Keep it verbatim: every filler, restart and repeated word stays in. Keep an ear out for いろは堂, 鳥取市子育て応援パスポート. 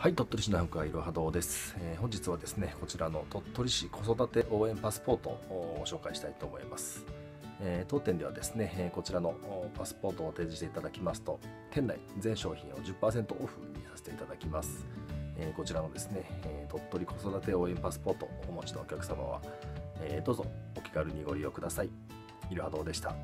はい、鳥取市の南区いろは堂です、えー、本日はですねこちらの鳥取市子育て応援パスポートをご紹介したいと思います、えー、当店ではですねこちらのパスポートを提示していただきますと店内全商品を じゅっパーセント オフにさせていただきます、えー、こちらのですね鳥取子育て応援パスポートをお持ちのお客様は、えー、どうぞお気軽にご利用ください。いろは堂でした。